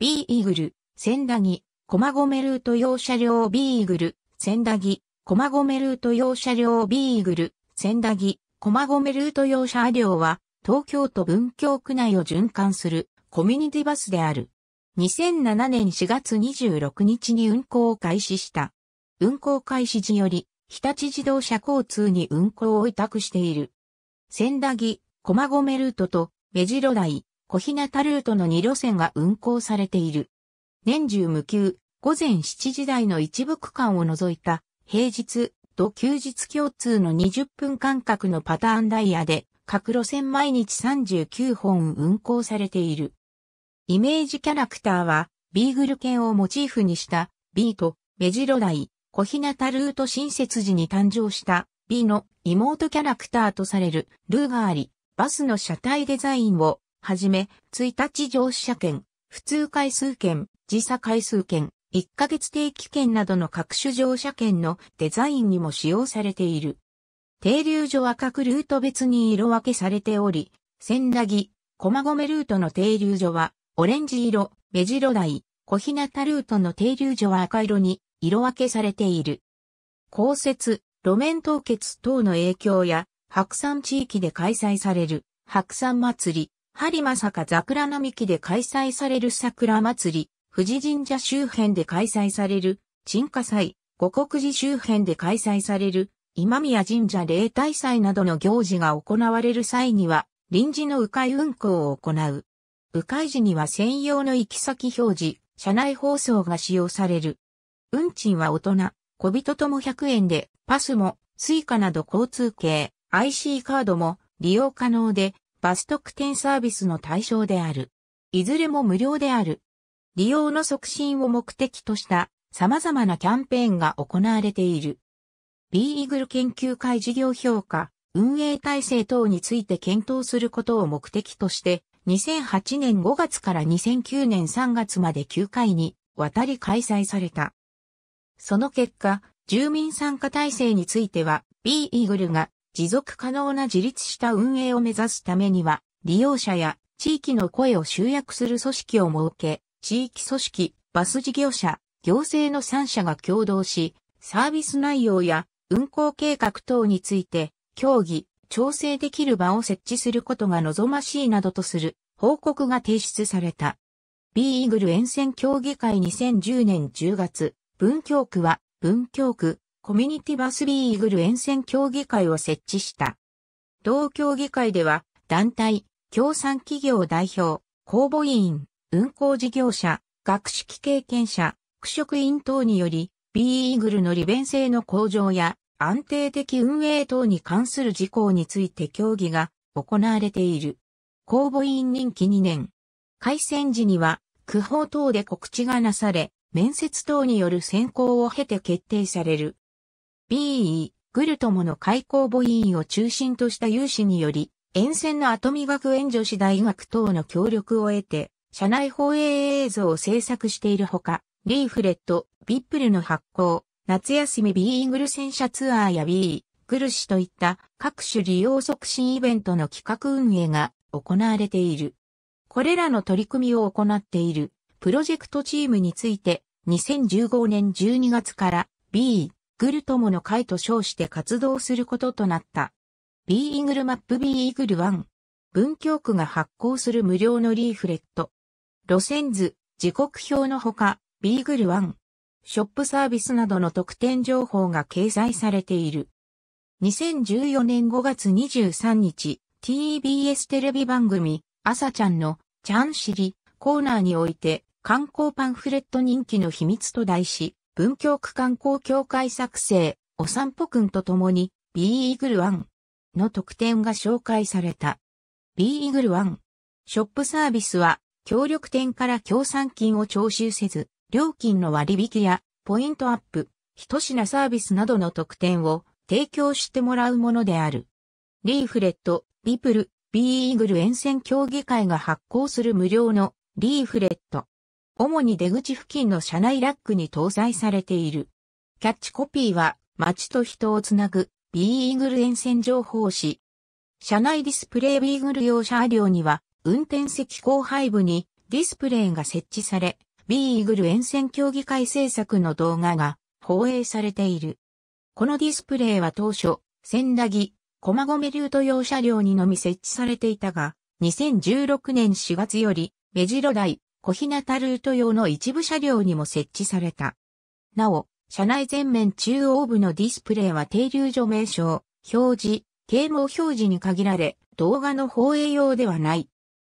ビーイグル、千駄木、駒込ルート用車両ビーグル、千駄木、駒込ルート用車両ビーグル、千駄木、駒込ルート用車両は、東京都文京区内を循環するコミュニティバスである。2007年4月26日に運行を開始した。運行開始時より、日立自動車交通に運行を委託している。千駄木、駒込ルートと目白台、小日向ルートの2路線が運行されている。年中無休、午前7時台の一部区間を除いた、平日と休日共通の20分間隔のパターンダイヤで、各路線毎日39本運行されている。イメージキャラクターは、ビーグル犬をモチーフにした、ビーと、目白台、小日向ルート新設時に誕生した、ビーの妹キャラクターとされる、ルーがあり、バスの車体デザインを、はじめ、1日乗車券、普通回数券、時差回数券、1ヶ月定期券などの各種乗車券のデザインにも使用されている。停留所は各ルート別に色分けされており、千駄木、駒込ルートの停留所は、オレンジ色、目白台、小日向ルートの停留所は赤色に色分けされている。降雪、路面凍結等の影響や、白山地域で開催される白山祭り、播磨坂桜並木で開催される桜祭り、富士神社周辺で開催される鎮火祭、護国寺周辺で開催される今宮神社例大祭などの行事が行われる際には、臨時の迂回運行を行う。迂回時には専用の行き先表示、車内放送が使用される。運賃は大人、小人とも100円で、パスも、Suicaなど交通系、IC カードも利用可能で、バス特典サービスの対象である。いずれも無料である。利用の促進を目的とした様々なキャンペーンが行われている。ビーイグル研究会事業評価、運営体制等について検討することを目的として、2008年5月から2009年3月まで9回にわたり開催された。その結果、住民参加体制については、ビーイグルが持続可能な自立した運営を目指すためには、利用者や地域の声を集約する組織を設け、地域組織、バス事業者、行政の3社が共同し、サービス内容や運行計画等について、協議、調整できる場を設置することが望ましいなどとする報告が提出された。ビーイグル沿線協議会2010年10月、文京区は文京区コミュニティバスビーイグル沿線協議会を設置した。同協議会では団体、協賛企業代表、公募委員、運行事業者、学識経験者、区職員等により、ビーイグルの利便性の向上や、安定的運営等に関する事項について協議が行われている。公募委員任期2年。改選時には、区報等で告知がなされ、面接等による選考を経て決定される。ビーイグル友の会公募委員を中心とした有志により、沿線の跡見学園女子大学等の協力を得て、社内放映映像を制作しているほか、リーフレット、ビップルの発行、夏休みビーイグル戦車ツアーやビーイグル誌といった各種利用促進イベントの企画運営が行われている。これらの取り組みを行っているプロジェクトチームについて2015年12月からビーイグル友の会と称して活動することとなった。ビーイグルマップビーイグル1、文京区が発行する無料のリーフレット。路線図、時刻表のほかビーイグル1。ショップサービスなどの特典情報が掲載されている。2014年5月23日、TBS テレビ番組、朝ちゃんのちゃん知りコーナーにおいて、観光パンフレット人気の秘密と題し、文京区観光協会作成、お散歩くんと共に、ビーイグル1の特典が紹介された。ビーイグル1、ショップサービスは、協力店から協賛金を徴収せず、料金の割引やポイントアップ、一品サービスなどの特典を提供してもらうものである。リーフレット、ビプル、ビーイグル沿線協議会が発行する無料のリーフレット。主に出口付近の車内ラックに搭載されている。キャッチコピーは街と人をつなぐビーイグル沿線情報誌。車内ディスプレイビーグル用車両には運転席後背部にディスプレイが設置され、ビーグル沿線協議会制作の動画が放映されている。このディスプレイは当初、千駄木、駒込ルート用車両にのみ設置されていたが、2016年4月より、目白台、小日向ルート用の一部車両にも設置された。なお、車内前面中央部のディスプレイは停留所名称、表示、啓蒙表示に限られ、動画の放映用ではない。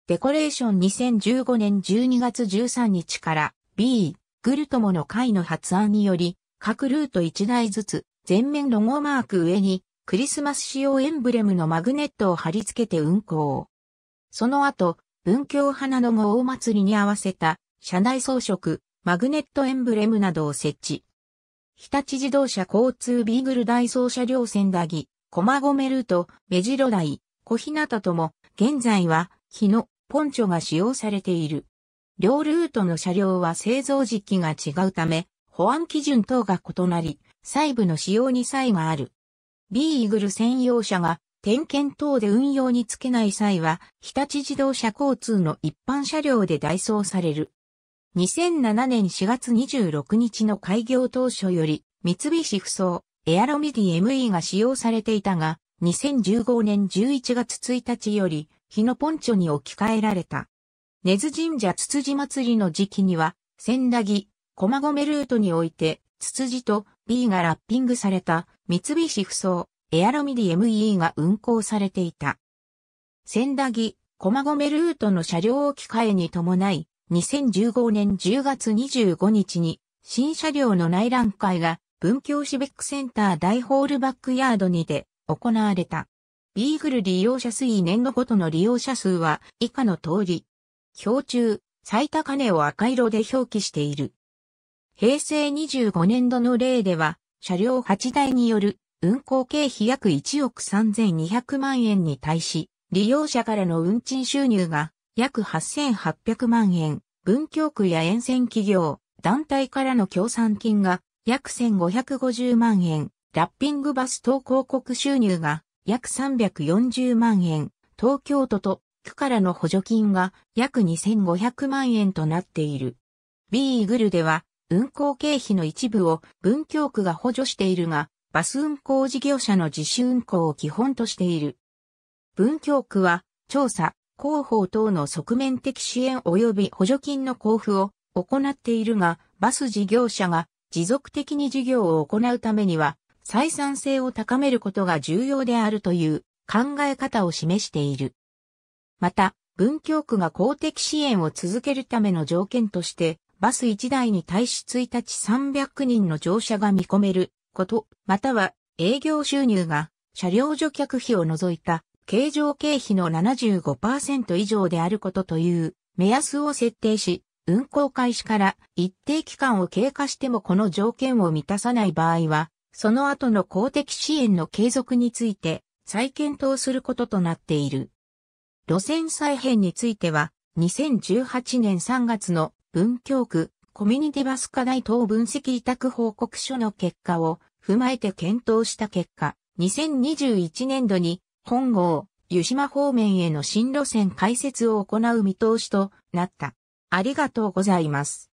デコレーション2015年12月13日から、ビーグル友の会の発案により、各ルート1台ずつ、前面ロゴマーク上に、クリスマス仕様エンブレムのマグネットを貼り付けて運行。その後、文京花の桃祭りに合わせた、車内装飾、マグネットエンブレムなどを設置。日立自動車交通ビーグルダイソー車両千駄木、駒込ルート、目白台、小日向とも、現在は、木のポンチョが使用されている。両ルートの車両は製造時期が違うため、保安基準等が異なり、細部の使用に差異がある。ビーグル専用車が点検等で運用につけない際は、日立自動車交通の一般車両で代走される。2007年4月26日の開業当初より、三菱ふそう、エアロミディ ME が使用されていたが、2015年11月1日より、日のポンチョに置き換えられた。根津神社つつじ祭りの時期には、千駄木、駒込ルートにおいて、つつじと B がラッピングされた三菱ふそう、エアロミディ ME が運行されていた。千駄木、駒込ルートの車両置き換えに伴い、2015年10月25日に、新車両の内覧会が、文京シビックセンター大ホールバックヤードにて行われた。ビーグル利用者推移年度ごとの利用者数は以下の通り。表中、最高値を赤色で表記している。平成25年度の例では、車両8台による運行経費約1億3200万円に対し、利用者からの運賃収入が約8800万円、文京区や沿線企業、団体からの協賛金が約1550万円、ラッピングバス等広告収入が約340万円、東京都と区からの補助金が約2500万円となっている。ビーグルでは運行経費の一部を文京区が補助しているが、バス運行事業者の自主運行を基本としている。文京区は調査、広報等の側面的支援及び補助金の交付を行っているが、バス事業者が持続的に事業を行うためには、採算性を高めることが重要であるという考え方を示している。また、文京区が公的支援を続けるための条件として、バス1台に対し1日300人の乗車が見込めること、または営業収入が車両除却費を除いた経常経費の 75% 以上であることという目安を設定し、運行開始から一定期間を経過してもこの条件を満たさない場合は、その後の公的支援の継続について再検討することとなっている。路線再編については、2018年3月の文京区コミュニティバス課題等分析委託報告書の結果を踏まえて検討した結果、2021年度に本郷、湯島方面への新路線開設を行う見通しとなった。ありがとうございます。